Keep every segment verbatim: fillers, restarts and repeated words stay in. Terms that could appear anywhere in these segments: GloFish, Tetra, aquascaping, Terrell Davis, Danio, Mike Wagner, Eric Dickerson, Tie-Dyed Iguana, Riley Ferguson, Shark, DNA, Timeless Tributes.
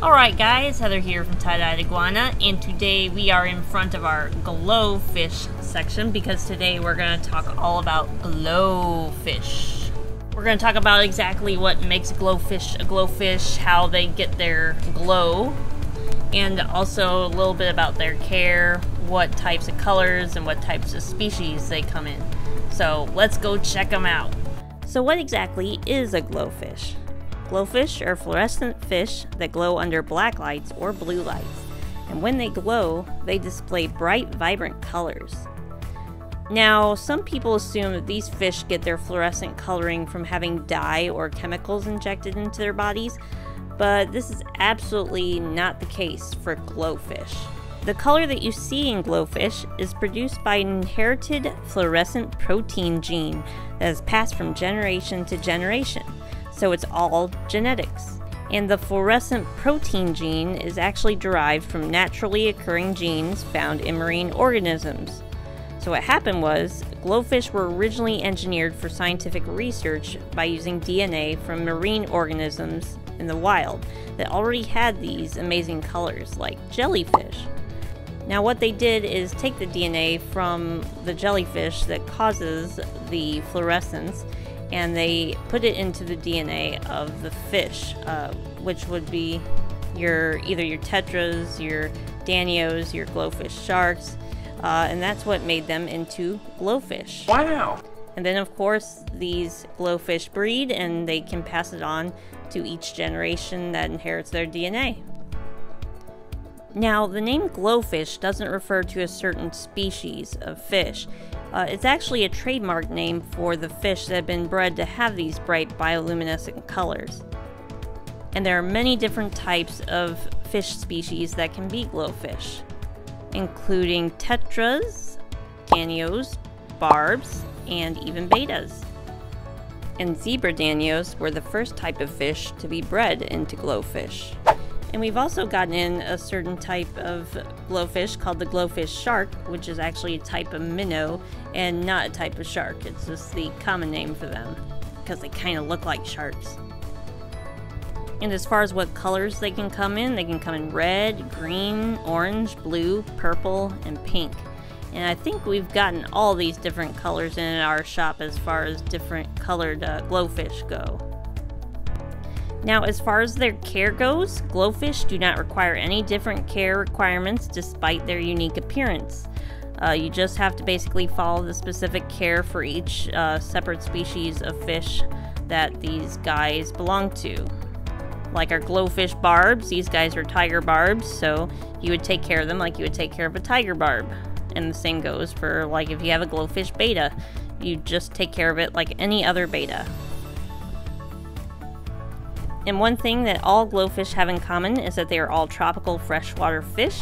Alright guys, Heather here from Tie-Dyed Iguana, and today we are in front of our GloFish section because today we're going to talk all about GloFish. We're going to talk about exactly what makes GloFish a GloFish, how they get their glow, and also a little bit about their care, what types of colors and what types of species they come in. So let's go check them out. So what exactly is a GloFish? GloFish are fluorescent fish that glow under black lights or blue lights, and when they glow, they display bright, vibrant colors. Now, some people assume that these fish get their fluorescent coloring from having dye or chemicals injected into their bodies, but this is absolutely not the case for GloFish. The color that you see in GloFish is produced by an inherited fluorescent protein gene that is passed from generation to generation. So it's all genetics. And the fluorescent protein gene is actually derived from naturally occurring genes found in marine organisms. So what happened was, GloFish were originally engineered for scientific research by using D N A from marine organisms in the wild that already had these amazing colors, like jellyfish. Now what they did is take the D N A from the jellyfish that causes the fluorescence, and they put it into the D N A of the fish, uh, which would be your either your Tetras, your Danios, your GloFish sharks, uh, and that's what made them into GloFish. Wow! And then of course these GloFish breed and they can pass it on to each generation that inherits their D N A. Now the name GloFish doesn't refer to a certain species of fish. Uh, it's actually a trademark name for the fish that have been bred to have these bright bioluminescent colors. And there are many different types of fish species that can be GloFish, including tetras, danios, barbs, and even betas. And zebra danios were the first type of fish to be bred into GloFish. And we've also gotten in a certain type of GloFish called the GloFish shark, which is actually a type of minnow and not a type of shark. It's just the common name for them because they kind of look like sharks. And as far as what colors they can come in, they can come in red, green, orange, blue, purple, and pink. And I think we've gotten all these different colors in our shop as far as different colored uh, GloFish go. Now, as far as their care goes, GloFish do not require any different care requirements despite their unique appearance. Uh, you just have to basically follow the specific care for each uh, separate species of fish that these guys belong to. Like our GloFish barbs, these guys are tiger barbs, so you would take care of them like you would take care of a tiger barb. And the same goes for, like, if you have a GloFish beta, you just take care of it like any other beta. And one thing that all GloFish have in common is that they are all tropical freshwater fish.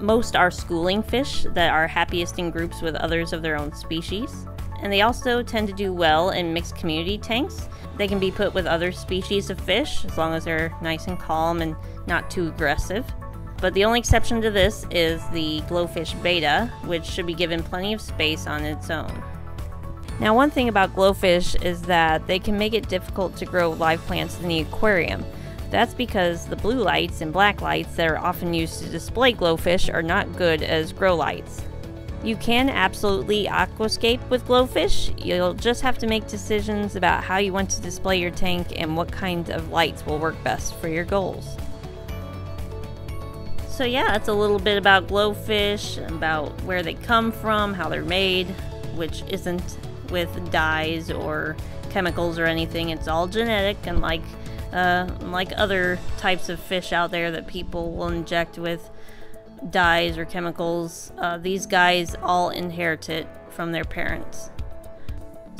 Most are schooling fish that are happiest in groups with others of their own species. And they also tend to do well in mixed community tanks. They can be put with other species of fish as long as they're nice and calm and not too aggressive. But the only exception to this is the GloFish beta, which should be given plenty of space on its own. Now one thing about GloFish is that they can make it difficult to grow live plants in the aquarium. That's because the blue lights and black lights that are often used to display GloFish are not good as grow lights. You can absolutely aquascape with GloFish, you'll just have to make decisions about how you want to display your tank and what kinds of lights will work best for your goals. So yeah, that's a little bit about GloFish, about where they come from, how they're made, which isn't with dyes or chemicals or anything. It's all genetic, unlike uh, unlike other types of fish out there that people will inject with dyes or chemicals. Uh, these guys all inherit it from their parents.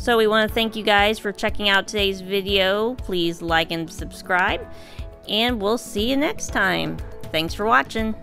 So we want to thank you guys for checking out today's video. Please like and subscribe, and we'll see you next time. Thanks for watching.